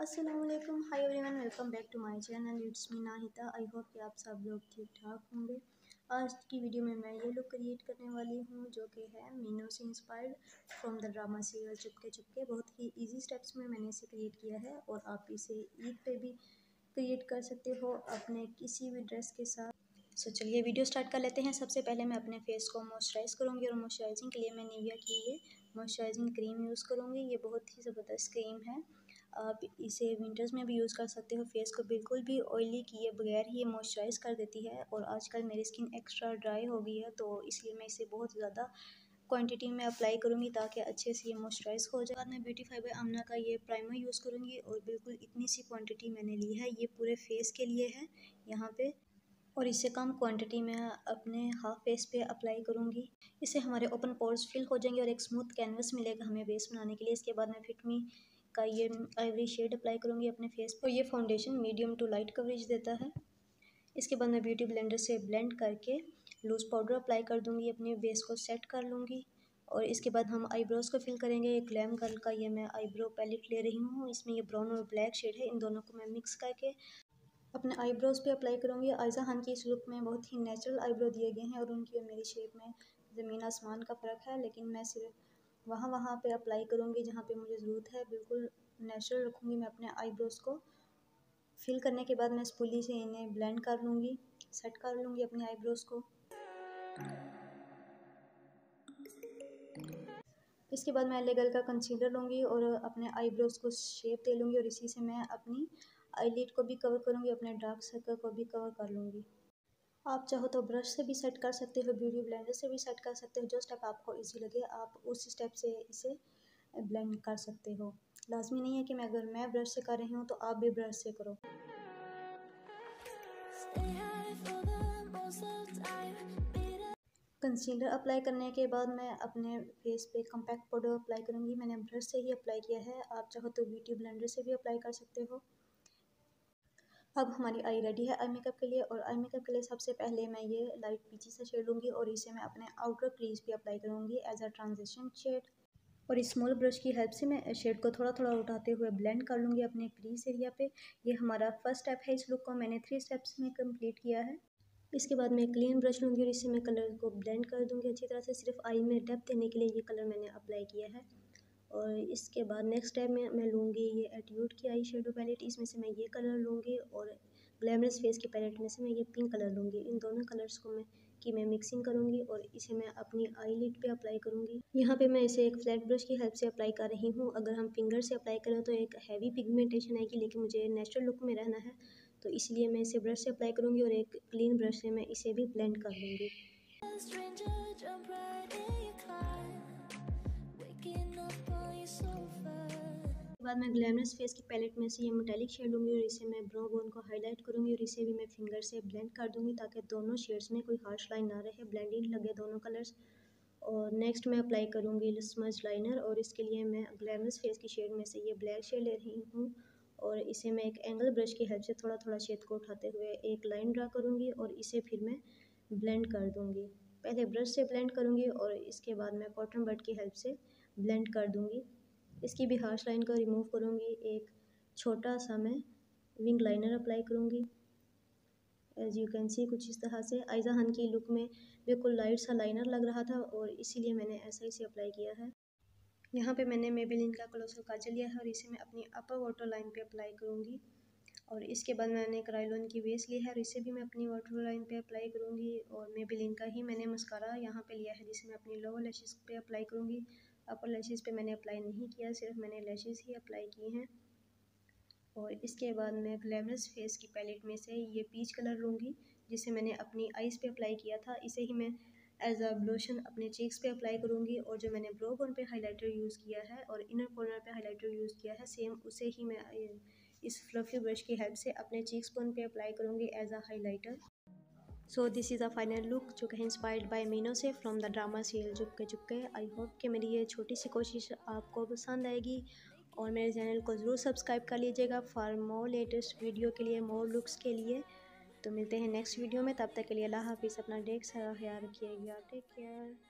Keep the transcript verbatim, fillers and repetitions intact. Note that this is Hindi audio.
अस्सलामुअलैकुम, hi everyone, welcome back to my channel. It's Meena Hita. I hope कि आप सब लोग ठीक ठाक होंगे। आज की वीडियो में मैं ये लुक क्रिएट करने वाली हूँ जो कि है मीनू से inspired from the drama serial Chupke Chupke. बहुत ही इजी स्टेप्स में मैंने इसे क्रिएट किया है और आप इसे ईद पे भी क्रिएट कर सकते हो अपने किसी भी ड्रेस के साथ। सो चलिए वीडियो स्टार्ट कर लेते हैं। सबसे पहले मैं अपने फेस को मॉइस्चराइज़ करूँगी और मॉइस्चराइजिंग के लिए मैं निविया की ये मॉइस्चराइजिंग क्रीम यूज़ करूँगी। ये बहुत ही ज़बरदस्त क्रीम है, आप इसे विंटर्स में भी यूज़ कर सकते हो। फेस को बिल्कुल भी ऑयली किए बगैर ही ये मॉइस्चराइज़ कर देती है और आजकल मेरी स्किन एक्स्ट्रा ड्राई हो गई है तो इसलिए मैं इसे बहुत ज़्यादा क्वांटिटी में अप्लाई करूँगी ताकि अच्छे से ये मॉइस्चराइज़ हो जाए। बाद में ब्यूटीफाई बाय अमीना का ये प्राइमर यूज़ करूँगी और बिल्कुल इतनी सी क्वान्टिटी मैंने ली है, ये पूरे फेस के लिए है यहाँ पर, और इससे कम क्वांटिटी में अपने हाफ फेस पे अप्लाई करूँगी। इससे हमारे ओपन पोर्स फिल हो जाएंगे और एक स्मूथ कैनवस मिलेगा हमें बेस बनाने के लिए। इसके बाद मैं फिट मी का ये आइवरी शेड अप्लाई करूँगी अपने फेस पर। ये foundation medium to light coverage देता है। इसके बाद मैं ब्यूटी ब्लेंडर से ब्लेंड करके लूज़ पाउडर अप्लाई कर दूँगी, अपने बेस को सेट कर लूँगी। और इसके बाद हम आईब्रोज़ को फिल करेंगे। ग्लैम कर्ल का ये मैं आईब्रो पैलेट ले रही हूँ, इसमें ये ब्राउन और ब्लैक शेड है, इन दोनों को मैं मिक्स करके अपने आईब्रोज़ पे अप्लाई करूँगी। आयज़ा खान की इस लुक में बहुत ही नेचुरल आईब्रो दिए गए हैं और उनकी और मेरी शेप में ज़मीन आसमान का फ़र्क है, लेकिन मैं सिर्फ वहाँ वहाँ पे अप्लाई करूँगी जहाँ पे मुझे ज़रूरत है। बिल्कुल नेचुरल रखूँगी मैं अपने आईब्रोज़ को। फिल करने के बाद मैं स्पूली से इन्हें ब्लेंड कर लूँगी, सेट कर लूँगी अपने आईब्रोज़ को। इसके बाद मैं एलेगल का कंसीलर लूँगी और अपने आईब्रोज़ को शेप दे लूँगी और इसी से मैं अपनी आईलिड को भी कवर करूँगी, अपने डार्क सर्कल को भी कवर कर लूँगी। आप चाहो तो ब्रश से भी सेट कर सकते हो, ब्यूटी ब्लेंडर से भी सेट कर सकते हो, जो स्टेप आपको इजी लगे आप उस स्टेप से इसे ब्लेंड कर सकते हो। लाजमी नहीं है कि मैं अगर मैं ब्रश से कर रही हूँ तो आप भी ब्रश से करो। कंसीलर अप्लाई करने के बाद मैं अपने फेस पे कॉम्पैक्ट पाउडर अप्लाई करूँगी। मैंने ब्रश से ही अप्लाई किया है, आप चाहो तो ब्यूटी ब्लेंडर से भी अप्लाई कर सकते हो। अब हमारी आई रेडी है आई मेकअप के लिए। और आई मेकअप के लिए सबसे पहले मैं ये लाइट पीची सा शेड लूँगी और इसे मैं अपने आउटर क्रीज पे अप्लाई करूँगी एज अ ट्रांजिशन शेड। और इस स्मॉल ब्रश की हेल्प से मैं शेड को थोड़ा थोड़ा उठाते हुए ब्लेंड कर लूँगी अपने क्रीज एरिया पे। ये हमारा फर्स्ट स्टेप है, इस लुक को मैंने थ्री स्टेप्स में कम्प्लीट किया है। इसके बाद मैं क्लीन ब्रश लूँगी और इससे मैं कलर को ब्लेंड कर दूँगी अच्छी तरह से। सिर्फ आई में डेप्थ देने के लिए ये कलर मैंने अप्लाई किया है। और इसके बाद नेक्स्ट टाइम में मैं लूँगी ये एट्यूड की आई शेडो पैलेट, इसमें से मैं ये कलर लूँगी और ग्लैमरस फेस के पैलेट में से मैं ये पिंक कलर लूँगी। इन दोनों कलर्स को मैं की मैं मिक्सिंग करूँगी और इसे मैं अपनी आई लिड पर अप्लाई करूँगी। यहाँ पे मैं इसे एक फ्लैट ब्रश की हेल्प से अप्लाई कर रही हूँ। अगर हम फिंगर से अप्लाई करें तो एक हैवी पिगमेंटेशन आएगी, लेकिन मुझे नेचुरल लुक में रहना है तो इसलिए मैं इसे ब्रश से अप्लाई करूँगी और एक क्लीन ब्रश से मैं इसे भी ब्लेंड कर लूँगी। बाद मैं ग्लैमरस फेस की पैलेट में से ये मेटालिक शेड लूँगी और इसे मैं ब्रो बोन को हाईलाइट करूँगी और इसे भी मैं फिंगर से ब्लेंड कर दूँगी ताकि दोनों शेड्स में कोई हार्श लाइन ना रहे, ब्लेंडिंग लगे दोनों कलर्स। और नेक्स्ट मैं अप्लाई करूँगी स्मज लाइनर और इसके लिए मैं ग्लैमरस फेस की शेड में से ये ब्लैक शेड ले रही हूँ और इसे मैं एक एंगल ब्रश की हेल्प से थोड़ा थोड़ा शेड को उठाते हुए एक लाइन ड्रा करूँगी और इसे फिर मैं ब्लेंड कर दूँगी। पहले ब्रश से ब्लेंड करूँगी और इसके बाद मैं कॉटन बड की हेल्प से ब्लेंड कर दूँगी। इसकी भी हार्श लाइन को रिमूव करूँगी। एक छोटा सा मैं विंग लाइनर अप्लाई करूँगी एज यू कैन सी, कुछ इस तरह से। आयज़ा खान की लुक में बिल्कुल लाइट सा लाइनर लग रहा था और इसीलिए मैंने ऐसा इसे अप्लाई किया है। यहाँ पे मैंने मेबेलिन का क्लोसर काजल लिया है और इसे मैं अपनी अपर वाटर लाइन पे अप्लाई करूँगी। और इसके बाद मैंने क्राइलोन की बेस ली है और इसे भी मैं अपनी वाटर लाइन पे अप्लाई करूँगी। और मेबेलिन का ही मैंने मस्कारा यहाँ पे लिया है जिसे मैं अपनी लोअर लैशेज़ पे अप्लाई करूँगी। अपर लैशेज़ पे मैंने अप्लाई नहीं किया, सिर्फ मैंने लैशेज़ ही अप्लाई की हैं। और इसके बाद मैं ग्लैमरस फेस की पैलेट में से ये पीच कलर लूँगी जिसे मैंने अपनी आइज़ पे अप्लाई किया था, इसे ही मैं एज अ ब्लोशन अपने चीक्स पे अप्लाई करूँगी। और जो मैंने ब्रो बोन पे हाईलाइटर यूज़ किया है और इनर कॉर्नर पे हाईलाइटर यूज़ किया है, सेम उसे ही मैं इस फ्लफी ब्रश की हेल्प से अपने चीक्स बोन पे अप्लाई करूँगी as a highlighter. So this is a final look जो कि इंस्पायर्ड बाय मीनू से from the drama serial Chupke चुपके। आई होप कि मेरी ये छोटी सी कोशिश आपको पसंद आएगी और मेरे चैनल को ज़रूर सब्सक्राइब कर लीजिएगा फॉर मोर लेटेस्ट वीडियो के लिए, मोर लुक्स के लिए। तो मिलते हैं नेक्स्ट वीडियो में, तब तक के लिए अल्लाह हाफिज़। अपना ढेर सारा ख्याल रखिएगा, टेक केयर।